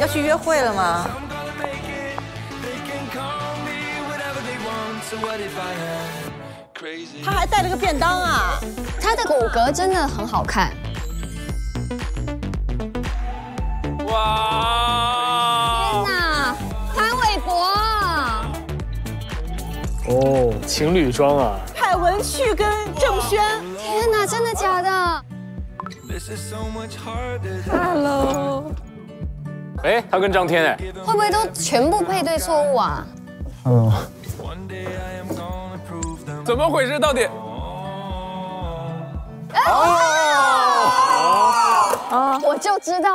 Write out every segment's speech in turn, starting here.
要去约会了吗？他还带了个便当啊！他的骨骼真的很好看。哇！天哪，潘玮柏！哦，情侣装啊！蔡文旭跟郑轩。天哪，真的假的 ？Hello。 哎，他跟张天哎，会不会都全部配对错误啊？嗯，怎么回事？到底？哦，我就知道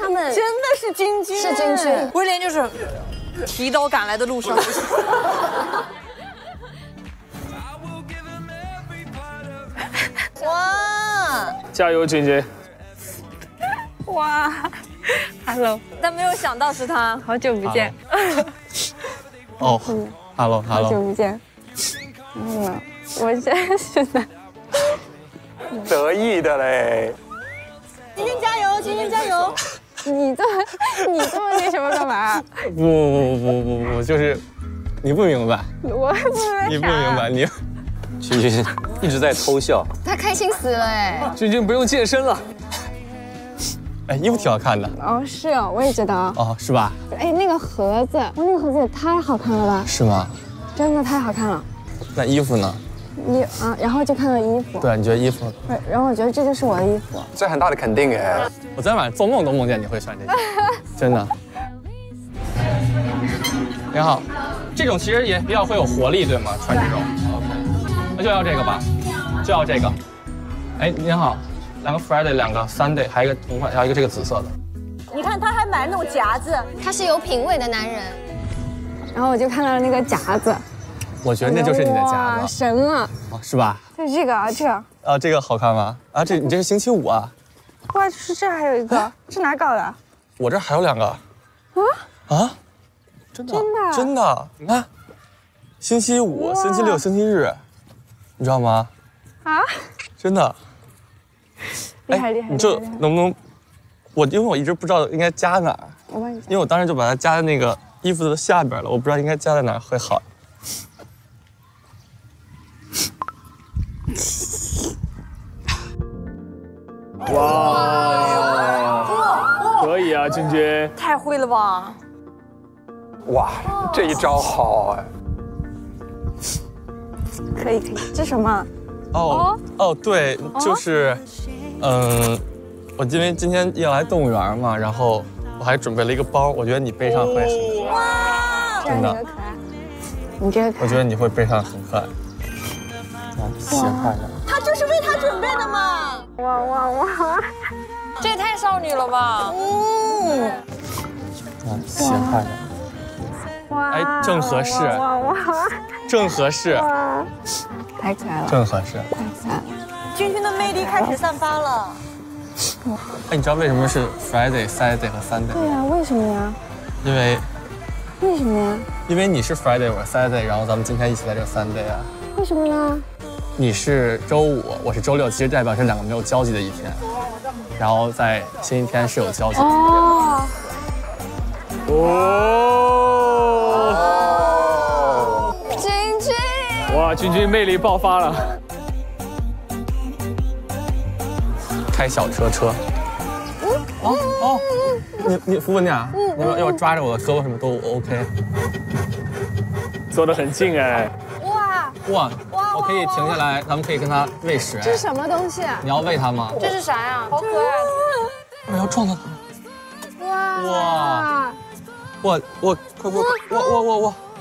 他们真的是君君，是君君。威廉就是提刀赶来的路上。哇！加油，君君！哇！ Hello， 但没有想到是他，好久不见。哦 ，Hello， 好久不见。嗯，我现在是得意的嘞。君君加油，君君加油！你这么那什么干嘛？不，我就是，你不明白。我不明白。你不明白你。君君一直在偷笑。他开心死了哎。君君不用健身了。 哎，衣服挺好看的哦，是哦，我也觉得啊，哦，是吧？哎，那个盒子，哇，那个盒子也太好看了吧？是吗？真的太好看了。那衣服呢？然后就看到衣服。对，你觉得衣服？对，然后我觉得这就是我的衣服。这很大的肯定哎！我昨天晚上做梦都梦见你会穿这件，真的。你好，这种其实也比较会有活力，对吗？穿这种 ，OK， 那就要这个吧，就要这个。哎，您好。 两个 Friday， 两个 Sunday， 还有一个同款，还有一个这个紫色的。你看，他还买那种夹子，他是有品味的男人。然后我就看到了那个夹子，我觉得那就是你的夹子，神了，哦，是吧？就这个啊，这啊，这个好看吗？啊，这你这是星期五啊？哇，是这还有一个，是哪搞的？我这还有两个。啊？真的？真的？你看，星期五、星期六、星期日，你知道吗？啊？真的。 厉害！你这能不能？因为我一直不知道应该加哪儿，我帮你。因为我当时就把它加在那个衣服的下边了，我不知道应该加在哪儿会好。哇！可以啊，君君。太会了吧！哇，这一招好哎！可以，这什么？ 哦，对，就是，我因为今天要来动物园嘛，然后我还准备了一个包，我觉得你背上会很可爱，真的。你这个可爱，我觉得你会背上很可爱。喜欢的。他这是为他准备的嘛？哇！这也太少女了吧？嗯。喜欢的。哇。哎，正合适。正合适。 太可爱了，正合适。太可爱了，君君的魅力开始散发了。哎，你知道为什么是 Friday、Saturday 和 Sunday？ 对呀，为什么呀？为什么呀？因为你是 Friday， 我是 Saturday， 然后咱们今天一起在这 Sunday 啊。为什么呢？你是周五，我是周六，其实代表是两个没有交集的一天，然后在星期天是有交集的一天。哦。 哇，君君魅力爆发了！开小车车。哦，你服务你啊，要抓着我的胳膊什么都 OK。坐得很近哎。哇！我可以停下来，咱们可以跟它喂食。这是什么东西？你要喂它吗？这是啥呀？好可爱！我要撞到它！哇！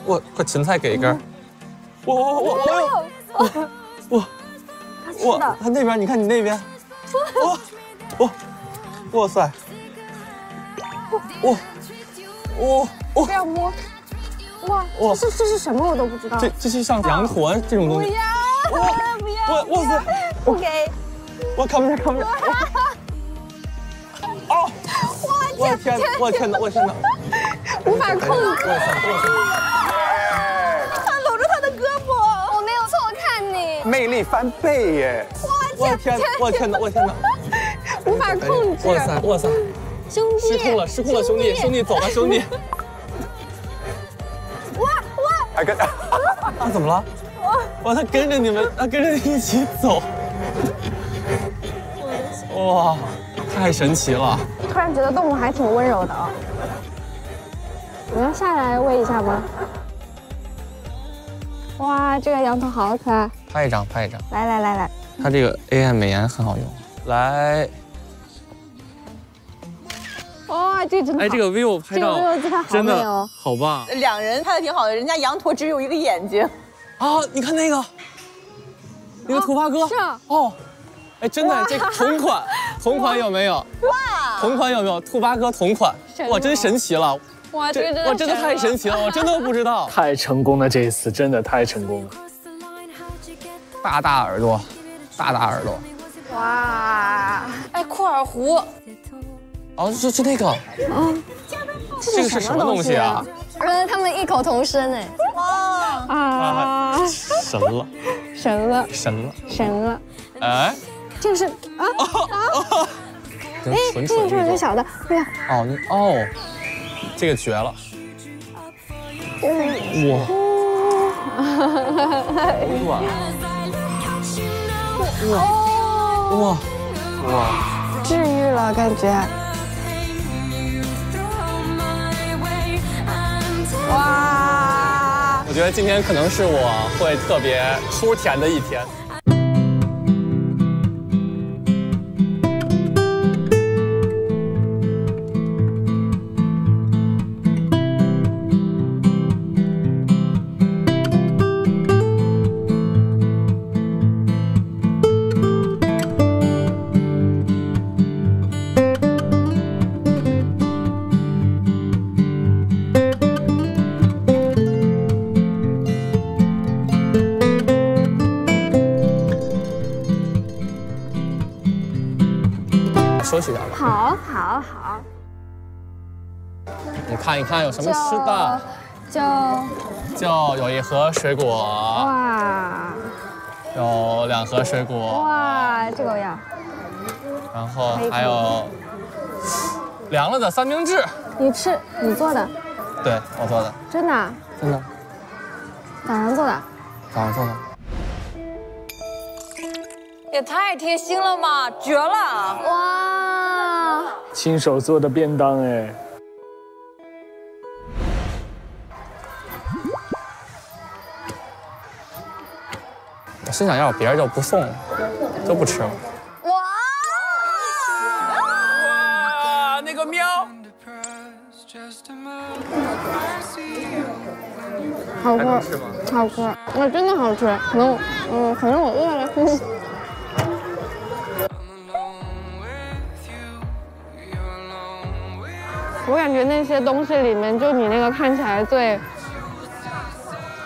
我快芹菜给一根。 我，他那边，你看你那边，哇塞，我不要摸，哇，这是什么我都不知道，这是像羊驼这种东西，不要，不给，我看不见，哦，我天哪，无法控制。 魅力翻倍耶！我天哪！无法控制。哇塞哇塞，兄弟失控了失控了，兄弟兄弟走吧兄弟。哇！哎跟，他怎么了？哇！他跟着你们，他跟着你一起走。哇，太神奇了！突然觉得动物还挺温柔的啊。你要下来喂一下吗？ 哇，这个羊驼好可爱！拍一张，拍一张。来来来来，它这个 AI 美颜很好用。来，哇，这真的。哎，这个 vivo 拍照真的好棒。两人拍的挺好的，人家羊驼只有一个眼睛。啊，你看那个，那个土八哥。是啊。哦，哎，真的，这同款，同款有没有？哇！同款有没有？土八哥同款，哇，真神奇了。 哇，这个真的太神奇了，我真的不知道。太成功了，这一次真的太成功了。大大耳朵，大大耳朵。哇，哎，库尔狐。哦，是那个。嗯，这个是什么东西啊？他们异口同声哎。哇啊！神了！神了！神了！神了！哎，这个是啊。哎，这个是很小的，对呀。哦，你哦。 这个绝了！哇！哇！治愈了，感觉。哇！我觉得今天可能是我会特别齁甜的一天。 好好好，你看一看有什么吃的，就有一盒水果，哇，有两盒水果，哇，这个我要，然后还有凉了的三明治，你吃你做的，对我做的，真的真的，早上做的，早上做的。 也太贴心了嘛，绝了！哇，亲手做的便当哎，我心想要别人就不送了，就不吃了。哇！哇，那个喵，好吃，好吃，我真的好吃，可能我饿了。我感觉那些东西里面，就你那个看起来最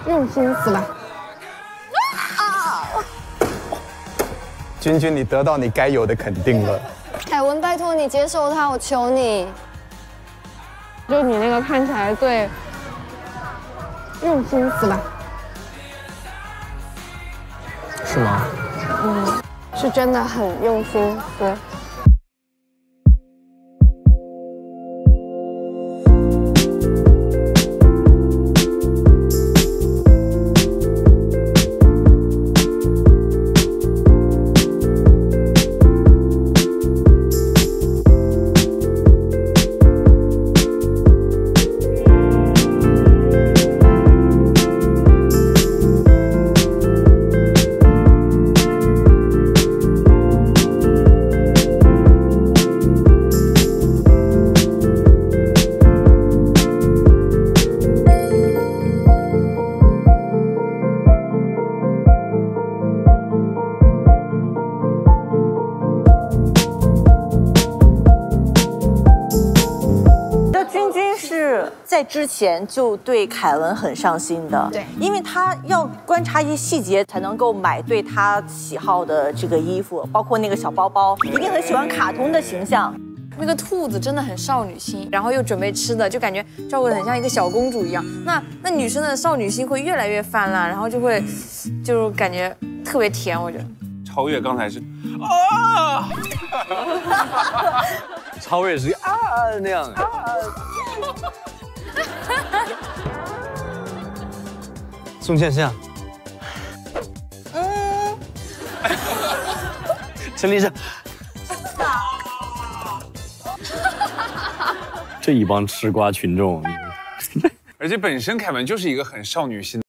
用心思吧。君君，你得到你该有的肯定了。凯文，拜托你接受它，我求你。就你那个看起来最用心思吧。是吗？嗯，是真的很用心，对。 之前就对凯文很上心的，对，因为他要观察一些细节才能够买对他喜好的这个衣服，包括那个小包包，一定很喜欢卡通的形象。那个兔子真的很少女心，然后又准备吃的，就感觉照顾得很像一个小公主一样。那女生的少女心会越来越泛滥，然后就感觉特别甜，我觉得。超越刚才是啊！超越是啊那样的。宋茜这样。嗯。陈立是。 这一帮吃瓜群众，而且本身凯文就是一个很少女心。